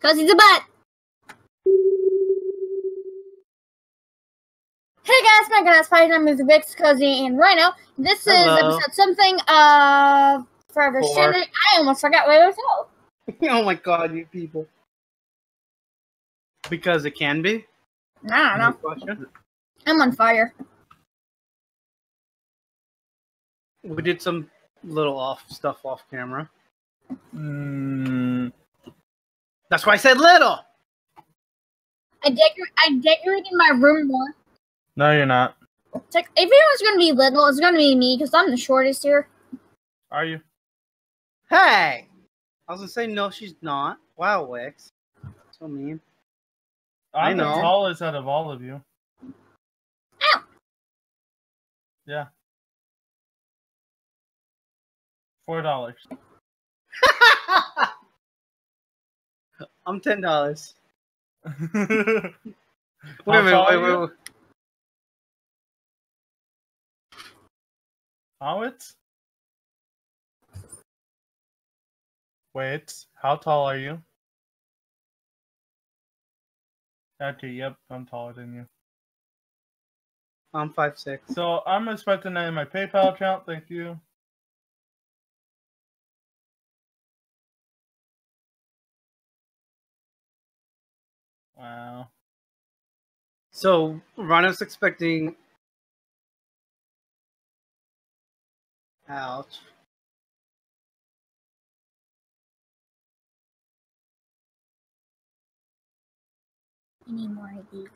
Cause he's a butt. Hey guys, my guys, my name is Vix, Cosier, and Rhino. This is episode something of Forever Stranded. I almost forgot what it was called. Oh my god, you people. Because it can be? I don't know. I'm on fire. We did some little stuff off camera. That's why I said little. I decorated my room more. No, you're not. It's like, if anyone's gonna be little, it's gonna be me because I'm the shortest here. Are you? Hey, I was gonna say no, she's not. Wow, Whix, so mean. I'm the tallest out of all of you. Ow. Yeah. $4. I'm $10. Wait. Wait, how tall are you? Okay, yep, I'm taller than you. I'm 5'6". So I'm expecting that in my PayPal account, thank you. Wow. So Rhino's expecting... Ouch. I need more IDs.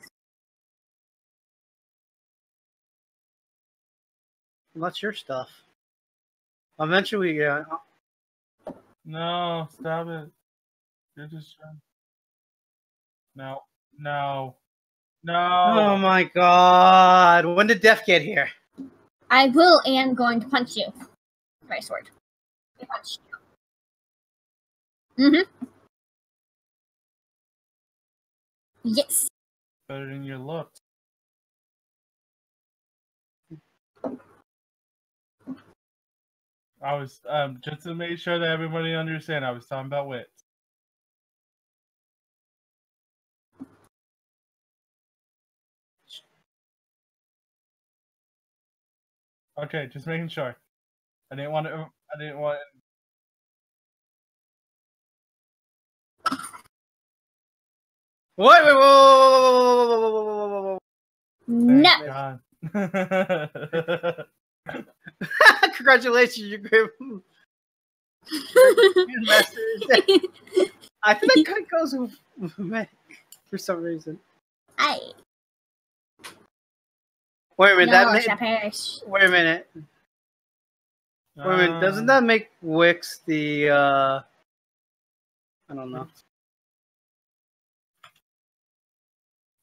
What's your stuff? Eventually, yeah. No, stop it. You're just trying. No. Oh my god. When did Death get here? I will, and I'm going to punch you. My sword. I punch you. Mm-hmm. Yes. Better than your looks. I was, just to make sure that everybody understand, I was talking about Whix. Okay, just making sure. I didn't want. What? Whoa! No. Congratulations, you gave him. I think that kind of goes away for some reason. Wait a minute. No, Wait a minute. Doesn't that make Whix the? I don't know.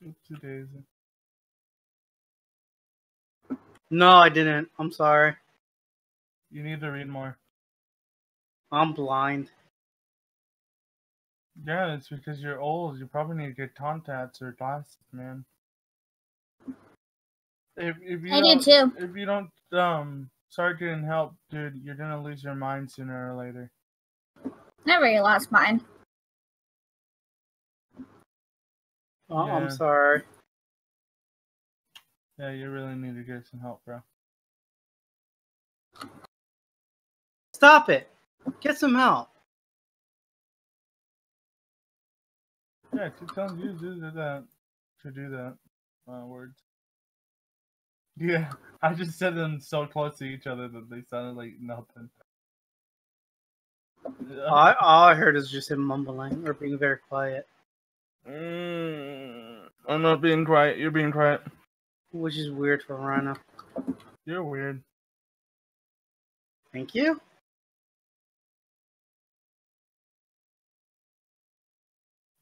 Oopsie daisy. No, I didn't. I'm sorry. You need to read more. I'm blind. Yeah, it's because you're old. You probably need to get contacts or glasses, man. If you do too. If you don't start getting help, dude, you're gonna lose your mind sooner or later. Never really lost mine. Oh, yeah. I'm sorry. Yeah, you really need to get some help, bro. Stop it! Get some help. Yeah, keep telling you to do that. Words. Yeah, I just said them so close to each other that they sounded like nothing. All I heard is just him mumbling or being very quiet. I'm not being quiet. You're being quiet. Which is weird for Rhino. You're weird. Thank you.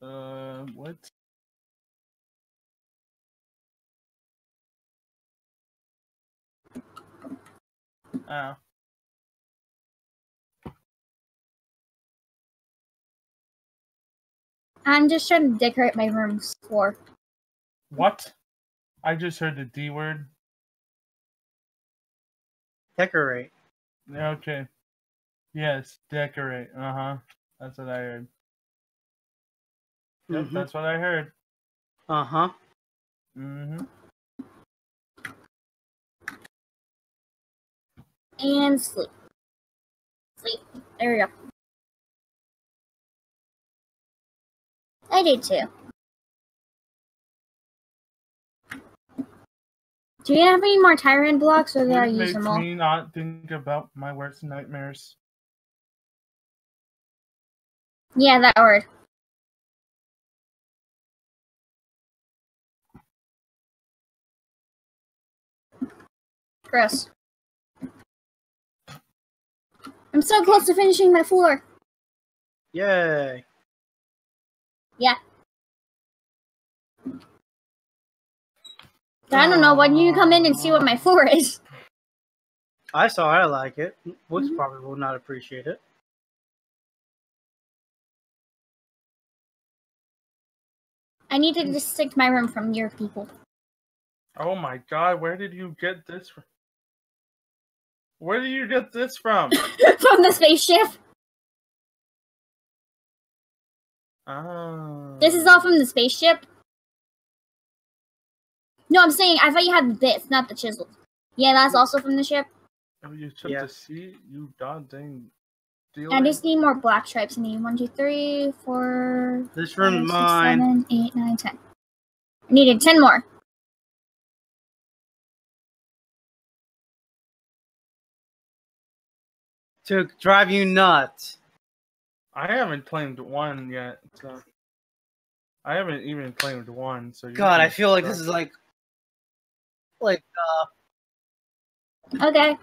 What? Oh. I'm just trying to decorate my room's floor. What? I just heard the D word. Decorate. Okay. Yes, decorate. That's what I heard. Yep, that's what I heard. Uh-huh. Mm-hmm. And sleep. Sleep. There we go. I did too. Do you have any more Tyrant blocks, or did I use them all? It makes me not think about my worst nightmares. Yeah, that word. Gross. I'm so close to finishing my floor. Yay. Yeah. I don't know, why don't you come in and see what my floor is? I saw it, I like it. Woods probably will not appreciate it. I need to distinct my room from your people. Oh my god, where did you get this from? Where did you get this from? From the spaceship. Oh. This is all from the spaceship? No, I'm saying, I thought you had this, not the chisel. Yeah, that's also from the ship. Oh, you took the seat, you goddamn deal. I just need more black stripes. I need 1, 2, 3, 4, this five, room six, mine. 7, 8, 9, 10. I needed 10 more. To drive you nuts. I haven't claimed one yet, so... I haven't even claimed one, so... God, I feel like this is like... Okay.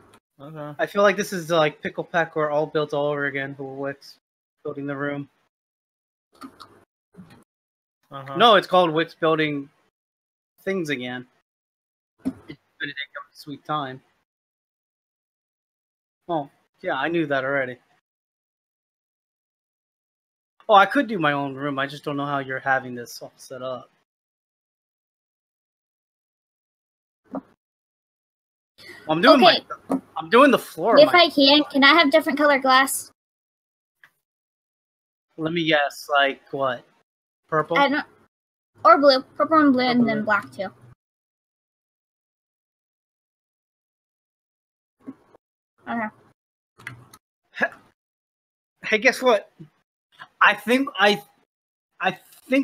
I feel like this is like Pickle Peck or all built all over again, but Whix building the room. No, it's called Whix building things again. It's gonna take up a sweet time. Oh, yeah, I knew that already. Oh, I could do my own room, I just don't know how you're having this all set up. I'm doing I'm doing the floor. If I can I have different color glass? Let me guess, like what? Purple? I don't, or blue. Purple and blue, and then black too. Okay. Hey, guess what? I think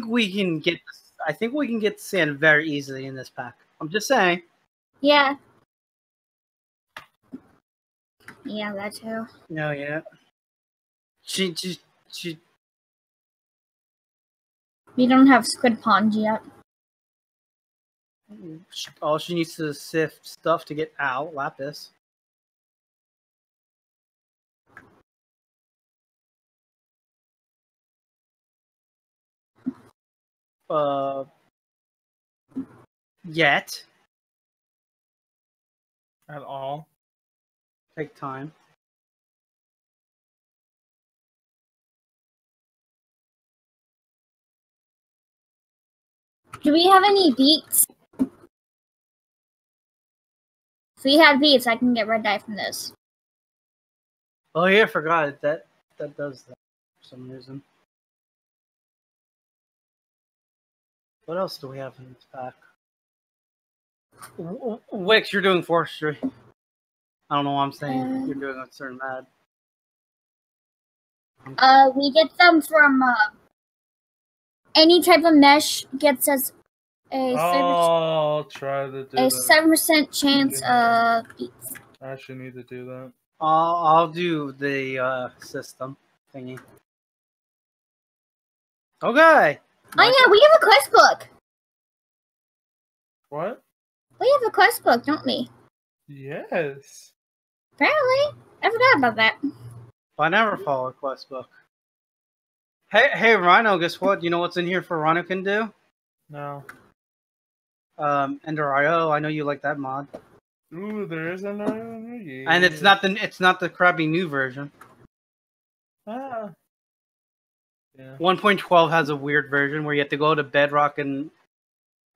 we can get sand very easily in this pack. I'm just saying. Yeah. Yeah, that too. No, yeah. She. We don't have squid pond yet. All she needs to sift stuff to get out lapis. Yet. At all. Take time. Do we have any beets? If we had beets, I can get red dye from this. Oh yeah, I forgot that does that for some reason. What else do we have in this pack? Wix, you're doing forestry. I don't know what I'm saying. You're doing a certain mad. We get them from any type of mesh gets us a 7% chance of beets. I actually need to do that. I'll do the system thingy. Okay. Oh yeah, we have a quest book. What? We have a quest book, don't we? Yes. Apparently, I forgot about that. I never follow a quest book. Hey, Rhino, guess what? You know what's in here for Rhino can do? No. Ender IO. I know you like that mod. Ooh, there is Ender IO. Yeah. And it's not the crappy new version. Ah. Yeah. 1.12 has a weird version where you have to go to Bedrock and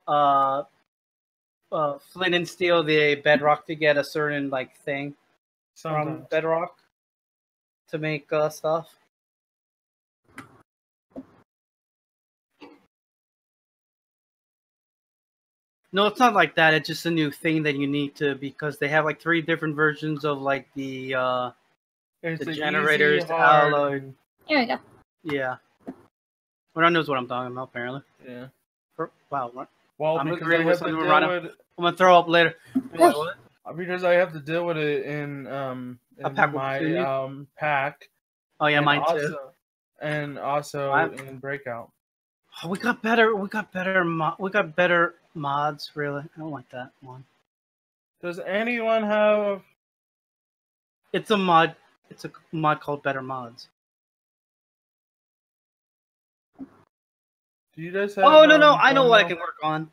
Flint and Steel the Bedrock to get a certain like thing. Sometimes. From Bedrock to make stuff. No, it's not like that. It's just a new thing that you need to, because they have like 3 different versions of like the generators, easy, the alloy. Here we go. Yeah. Ron knows what I'm talking about, apparently. Yeah. Wow. What? Well, I'm gonna throw up later. Because I have to deal with it in my pack. Oh yeah, mine also, too. And also in Breakout. Oh, we got better mods. Really, I don't like that one. Does anyone have? It's a mod. It's a mod called Better Mods. Do you guys have? Oh no, I know what I can work on.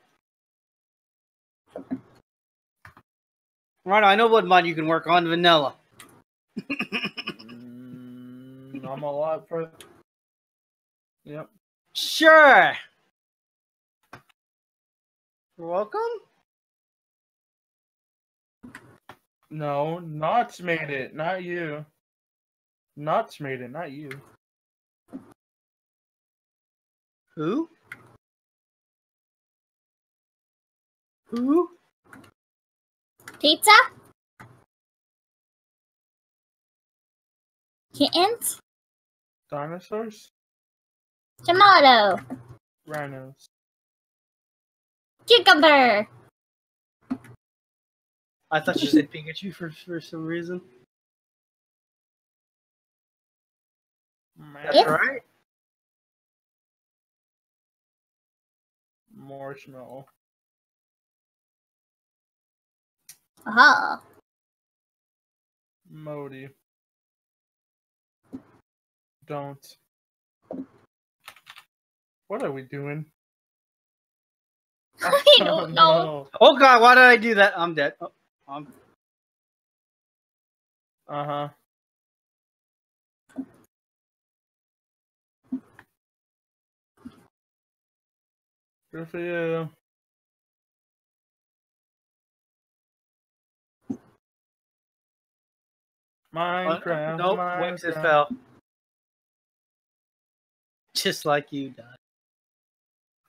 Right, I know what mod you can work on. Vanilla. I'm a lot for. Yep. Sure. You're welcome. No, Notch made it, not you. Notch made it, not you. Who? Who? Pizza? Kittens? Dinosaurs? Tomato. Rhinos. Cucumber. I thought you said Pikachu for some reason. That's right. Marshmallow. Aha. Uh-huh. Modi. Don't. What are we doing? I don't know. Oh god, why did I do that? I'm dead. Oh, Good for you. Minecraft. Nope, Whix just fell. Just like you died.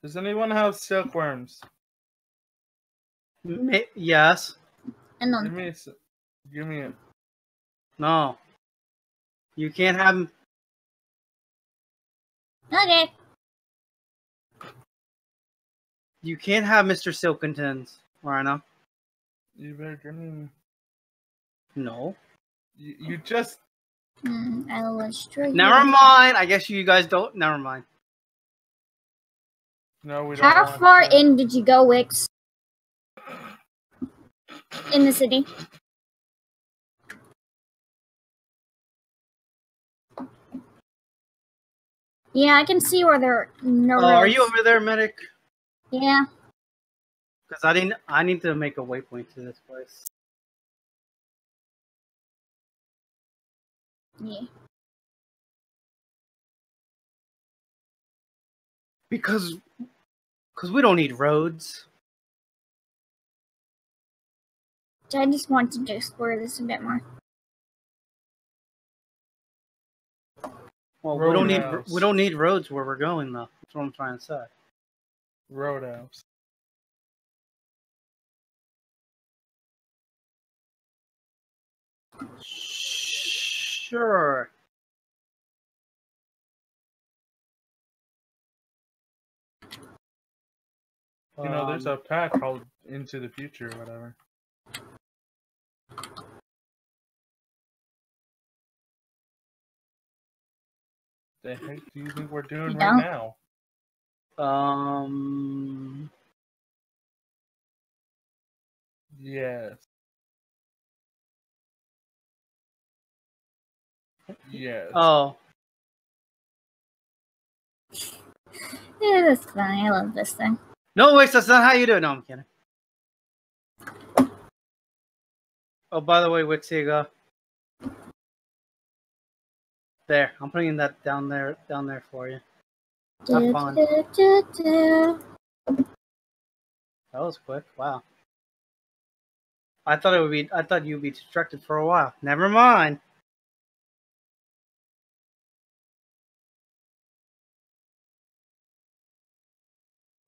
Does anyone have silkworms? Yes. And on. Give me it. No. You can't have them. Okay. You can't have Mr. Silkington's, Rhino. You better give me. No. You just. I was trying. Never mind. I guess you guys don't. Never mind. No, we don't. How far in did you go, Whix? In the city? Yeah, I can see where there are no. Oh, are you over there, Medic? Yeah. Because I need to make a waypoint to this place. Yeah. Because we don't need roads. I just wanted to explore this a bit more. Well, we don't need roads where we're going though. That's what I'm trying to say. Roadhouse. Sure. You know, there's a pack called Into the Future or whatever. The heck do you think we're doing right now? Yes. Yes. Oh. Yeah, that's funny. I love this thing. No, Whix, that's not how you do it. No, I'm kidding. Oh, by the way, Whix, here you go. There, I'm putting that down there for you. Have fun. That was quick. Wow. I thought you'd be distracted for a while. Never mind.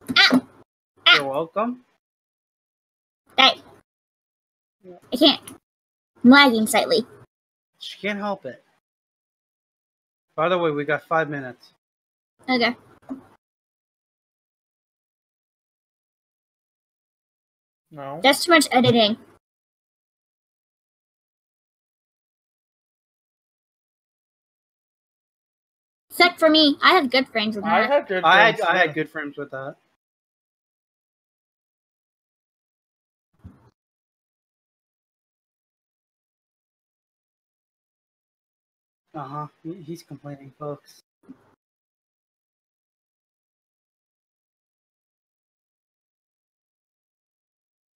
You're welcome. I can't. I'm lagging slightly. She can't help it. By the way, we got 5 minutes. Okay. No. That's too much editing. Except for me. I had good frames with that. I had good frames with that. Uh-huh. He's complaining, folks.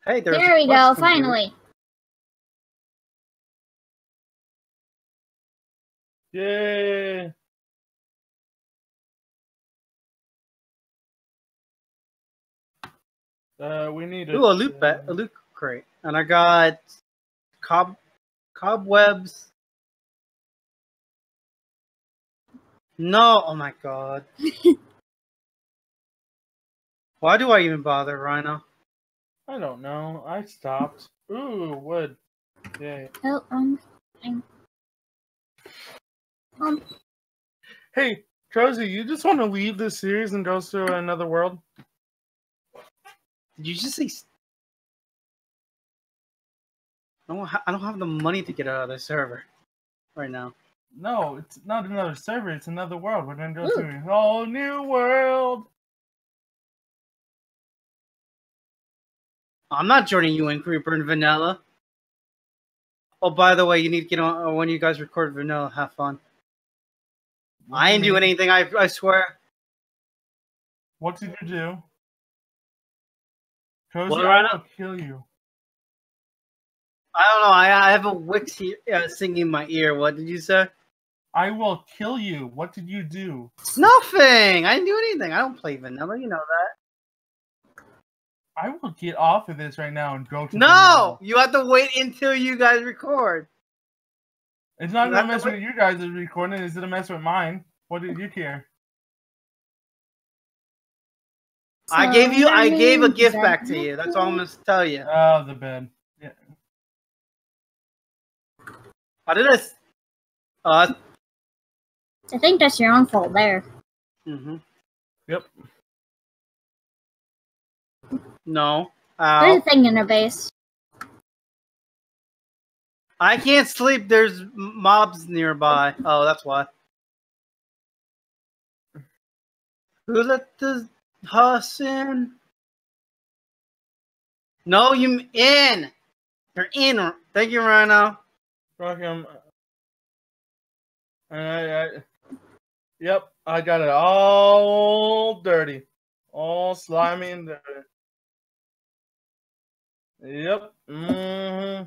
Hey, there we go, finally. Yay! We need a loot bat, a loot crate, and I got cobwebs. No, oh my god! Why do I even bother, Rhino? I don't know. I stopped. Ooh, wood. Yay. Oh, Hey, Trozy, you just want to leave this series and go to another world? Did you just say? I don't have the money to get out of the server right now. No, it's not another server. It's another world. We're gonna go to a whole new world. I'm not joining you in Creeper and Vanilla. Oh, by the way, you need to get on when you guys record Vanilla. Have fun. I ain't doing anything. I swear. What did you do? Cozy, I'll kill you. I don't know. I have a Whix here, singing in my ear. What did you say? I will kill you. What did you do? Nothing. I didn't do anything. I don't play Vanilla. You know that. I will get off of this right now and go to No! You have to wait until you guys record. It's not going to mess with you guys recording. It's going to mess with mine. What did you care? So I gave a gift back to you. That's all I'm going to tell you. Oh, the bed. Yeah. How did I... I think that's your own fault there. Mm-hmm. Yep. No. There's a thing in her base. I can't sleep. There's mobs nearby. Oh, that's why. Who let the huss in? No, you in. You're in. Thank you, Rhino. Fuck him. Yep, I got it all dirty. All slimy and dirty. Yep. Mm-hmm.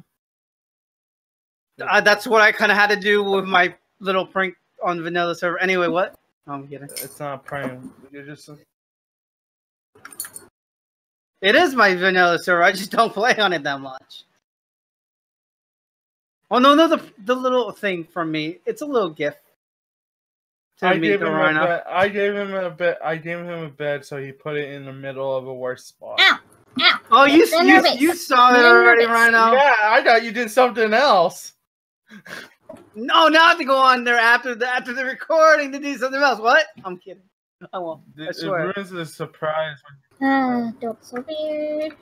That's what I kind of had to do with my little prank on Vanilla server. Anyway, what? No, I'm kidding. It's not a prank. You're just. It is my Vanilla server. I just don't play on it that much. Oh no, the little thing from me. It's a little gift. I gave him a bed, so he put it in the middle of a worse spot. Ow. Ow. Oh, you saw that already, Rhino. Yeah, I thought you did something else. No, now I have to go on there after the recording to do something else. What? I'm kidding. I won't. I swear. It ruins the surprise. Don't so weird.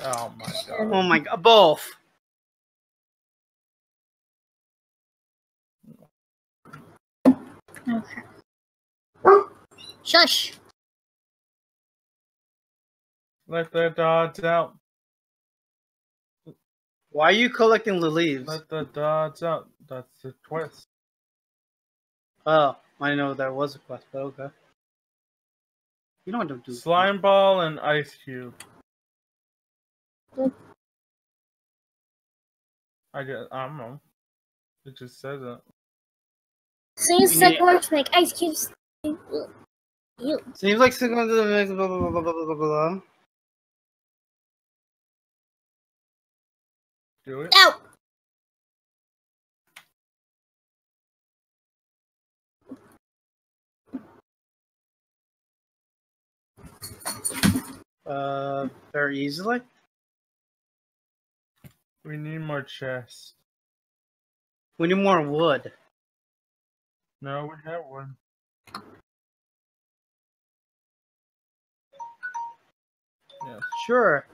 Oh my god. Oh my god. Both. Okay. Shush. Let the dogs out. Why are you collecting the leaves? Let the dogs out. That's the quest. Oh, I know that was a quest, but okay. You don't have to do slime ball and ice cube. I don't know. It just says it. So you suck work to make ice cubes. Seems like suck work to make blah blah blah blah blah blah blah. Do it. Ow! Very easily. We need more chests. We need more wood. No, we have one. Yeah. Sure.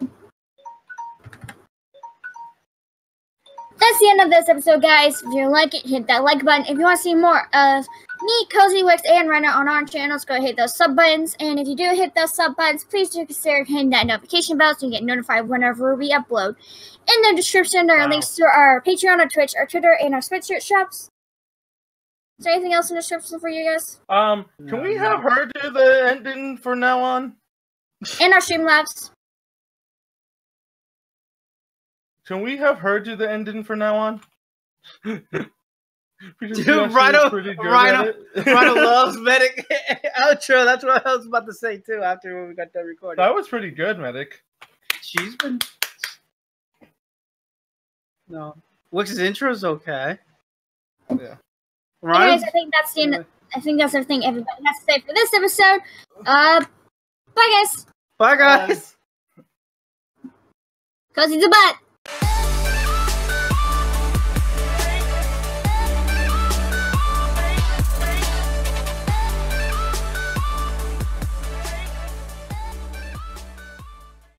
That's the end of this episode, guys. If you like it, hit that like button. If you want to see more of me, Cosier, Whix, and Rhino on our channels, go hit those sub buttons. And if you do hit those sub buttons, please do consider hitting that notification bell so you get notified whenever we upload. In the description, there are links to our Patreon, our Twitch, our Twitter, and our sweatshirt shops. Is there anything else in the description for you guys? Can we have her do the ending from now on? And our Streamlabs. Can we have her do the ending from now on? Dude, Rhino loves Medic outro. That's what I was about to say too. After when we got done recording, that was pretty good, Medic. She's been Wix's intro is okay. Yeah. Rhino? Anyways, I think that's the end. I think that's everything everybody has to say for this episode. Bye, guys. Bye, guys. Cause he's a butt.